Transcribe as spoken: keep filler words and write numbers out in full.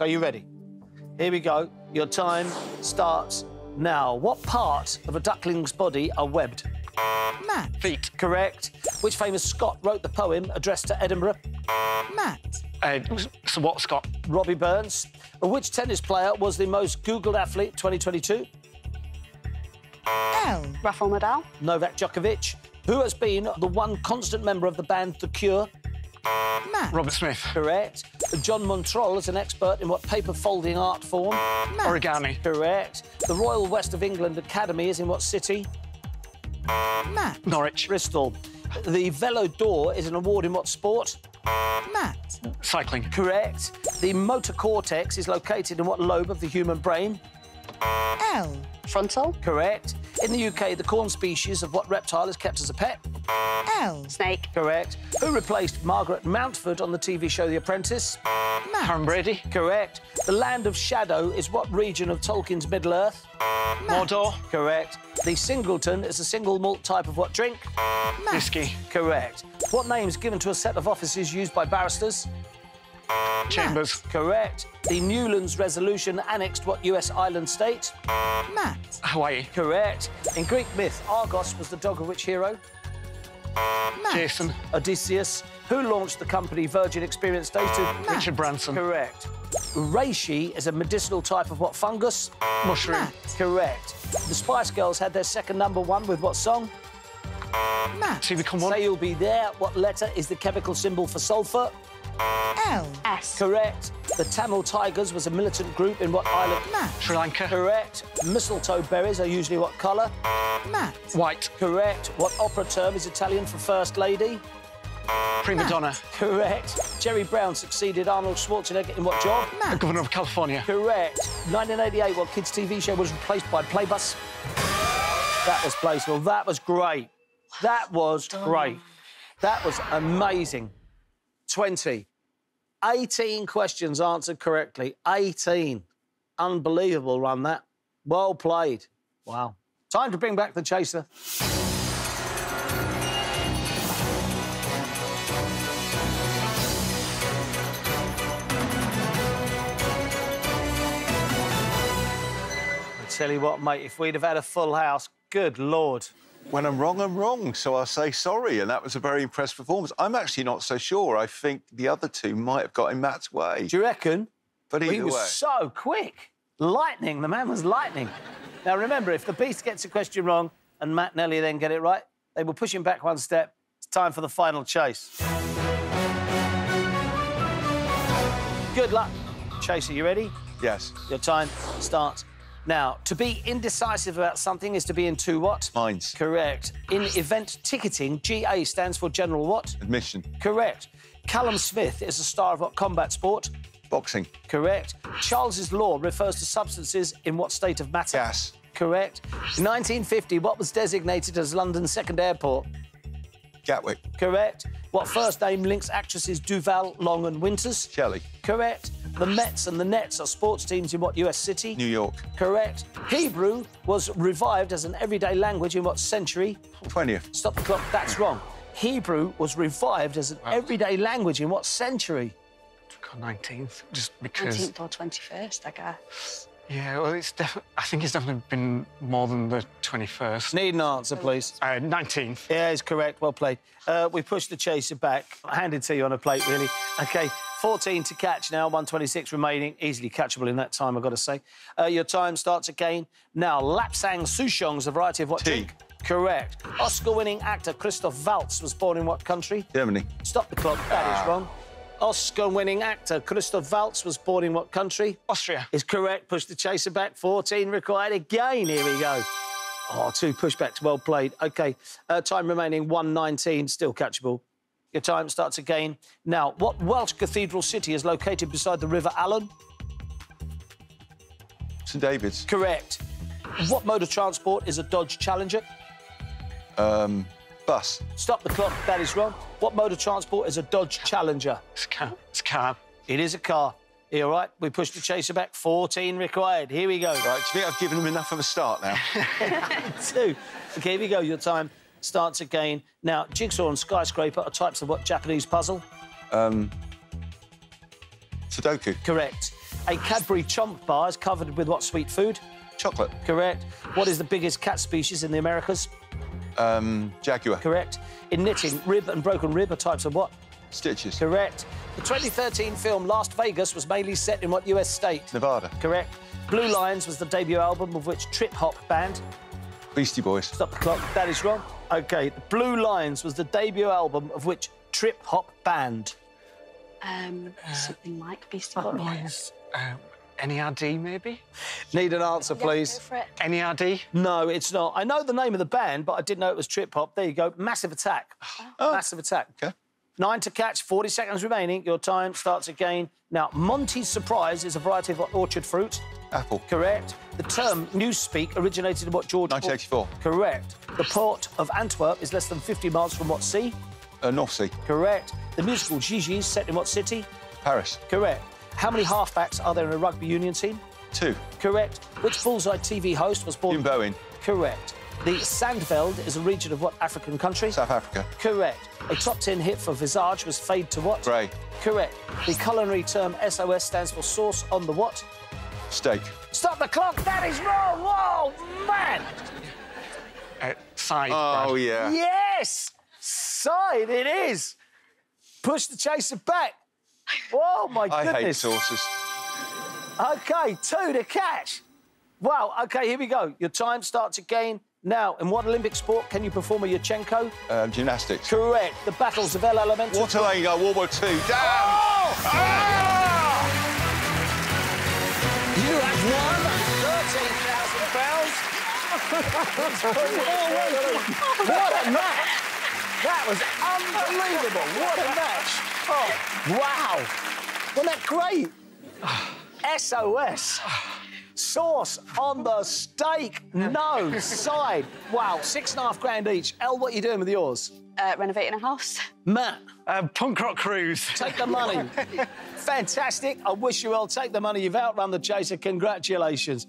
Attack. Are you ready? Here we go. Your time starts now. What parts of a duckling's body are webbed? Matt. Feet. Correct. Which famous Scot wrote the poem addressed to Edinburgh? Matt. Uh, so what Scot? Robbie Burns. Which tennis player was the most Googled athlete twenty twenty-two? L. Rafael Nadal. Novak Djokovic. Who has been the one constant member of the band The Cure? Matt. Robert Smith. Correct. John Montroll is an expert in what paper folding art form? Matt. Origami. Correct. The Royal West of England Academy is in what city? Matt. Norwich. Bristol. The Velo d'Or is an award in what sport? Matt. Cycling. Correct. The motor cortex is located in what lobe of the human brain? L. Frontal. Correct. In the U K, the corn species of what reptile is kept as a pet? L. Snake. Correct. Who replaced Margaret Mountford on the T V show The Apprentice? Matt. Karen Brady. Correct. The Land of Shadow is what region of Tolkien's Middle-earth? Mordor. Correct. The singleton is a single malt type of what drink? Matt. Whisky. Correct. What name is given to a set of offices used by barristers? Chambers. Matt. Correct. The Newlands Resolution annexed what U S island state? Matt. Hawaii. Correct. In Greek myth, Argos was the dog of which hero? Matt. Jason. Odysseus. Who launched the company Virgin Experience Data? Matt. Richard Branson. Correct. Reishi is a medicinal type of what fungus? Mushroom. Matt. Correct. The Spice Girls had their second number one with what song? Matt. See, become one. Say You'll Be There. What letter is the chemical symbol for sulphur? L. S. Correct. The Tamil Tigers was a militant group in what island? Matt. Sri Lanka. Correct. Mistletoe berries are usually what colour? Matt. White. Correct. What opera term is Italian for first lady? Prima Matt. Donna. Correct. Jerry Brown succeeded Arnold Schwarzenegger in what job? Matt. Governor of California. Correct. nineteen eighty-eight, what kids' T V show was replaced by Playbus? That was Playbus. That was great. That was great. That was amazing. twenty. eighteen questions answered correctly. eighteen. Unbelievable run, that. Well played. Wow. Time to bring back the chaser. I tell you what, mate, if we'd have had a full house, good Lord. When I'm wrong, I'm wrong, so I'll say sorry, and that was a very impressive performance. I'm actually not so sure. I think the other two might have got in Matt's way. Do you reckon? But either way. He was so quick. Lightning. The man was lightning. Now, remember, if the Beast gets a question wrong and Matt and Ellie then get it right, they will push him back one step. It's time for the final chase. Good luck. Chaser, you ready? Yes. Your time starts now. To be indecisive about something is to be in two what? Minds. Correct. In event ticketing, G A stands for general what? Admission. Correct. Callum Smith is a star of what combat sport? Boxing. Correct. Charles's Law refers to substances in what state of matter? Gas. Correct. In nineteen fifty, what was designated as London's second airport? Gatwick. Correct. What first name links actresses Duval, Long and Winters? Shelley. Correct. The Mets and the Nets are sports teams in what U S city? New York. Correct. Hebrew was revived as an everyday language in what century? twentieth. Stop the clock. That's wrong. Hebrew was revived as an wow. everyday language in what century? nineteenth. Just because. nineteenth or twenty-first, I guess. Yeah, well, it's definitely. I think it's definitely been more than the twenty-first. Need an answer, please. Uh, nineteenth. Yeah, is correct. Well played. Uh, we pushed the chaser back. Handed to you on a plate, really. OK, fourteen to catch now. one twenty-six remaining. Easily catchable in that time, I've got to say. Uh, your time starts again now. Lapsang Souchong's a variety of what tea. Drink? Correct. Oscar-winning actor Christoph Waltz was born in what country? Germany. Stop the clock. That ah. is wrong. Oscar-winning actor Christoph Waltz was born in what country? Austria. Is correct. Push the chaser back. fourteen required again. Here we go. Oh, two pushbacks. Well played. OK, uh, time remaining one nineteen. Still catchable. Your time starts again. Now, what Welsh cathedral city is located beside the River Allen? Saint David's. Correct. What mode of transport is a Dodge Challenger? Um... Bus. Stop the clock. That is wrong. What mode of transport is a Dodge Challenger? It's a car. It's a car. It is a car. Are you all right? We pushed the chaser back. fourteen required. Here we go. Right, do you think I've given him enough of a start now? Two. OK, here we go. Your time starts again. Now, jigsaw and skyscraper are types of what Japanese puzzle? Um... Sudoku. Correct. A Cadbury Chomp bar is covered with what sweet food? Chocolate. Correct. What is the biggest cat species in the Americas? Um, jaguar. Correct. In knitting, rib and broken rib are types of what? Stitches. Correct. The twenty thirteen film Las Vegas was mainly set in what U S state? Nevada. Correct. Blue Lions was the debut album of which trip hop band? Beastie Boys. Stop the clock. That is wrong. OK. Blue Lions was the debut album of which trip hop band? Um, uh, something like Beastie Boys. Boys. Um, N E R D, maybe? Need an answer, please. Yeah, go for it. N E R D? No, it's not. I know the name of the band, but I didn't know it was trip hop. There you go. Massive Attack. Oh. Massive Attack. OK. Nine to catch, forty seconds remaining. Your time starts again. Now, Monty's surprise is a variety of orchard fruit. Apple. Correct. The term newspeak originated in what George... nineteen eighty-four. Correct. The port of Antwerp is less than fifty miles from what sea? Uh, North Sea. Correct. The musical Gigi is set in what city? Paris. Correct. How many halfbacks are there in a rugby union team? Two. Correct. Which Bullseye T V host was born... Jim Bowen. Correct. The Sandveld is a region of what African country? South Africa. Correct. A top ten hit for Visage was Fade to what? Grey. Correct. The culinary term S O S stands for sauce on the what? Steak. Stop the clock. That is wrong. Whoa, man. Uh, side. Oh, Brad. Yeah. Yes. Side it is. Push the chaser back. Oh, my I goodness. I hate sauces. OK, two to catch. Wow, OK, here we go. Your time starts again. Now, in what Olympic sport can you perform a Yurchenko? Um, gymnastics. Correct. The battles of El Elemental... Waterloo, World War Two. Damn! Oh! Ah! You have won thirteen thousand pounds. What a match! That was unbelievable. What a match. Oh, wow. Wasn't that great? S O S. Sauce on the steak. No. Side. Wow. Six and a half grand each. Elle, what are you doing with yours? Uh, renovating a house. Matt. Um, punk rock cruise. Take the money. Fantastic. I wish you well. Take the money. You've outrun the chaser. Congratulations.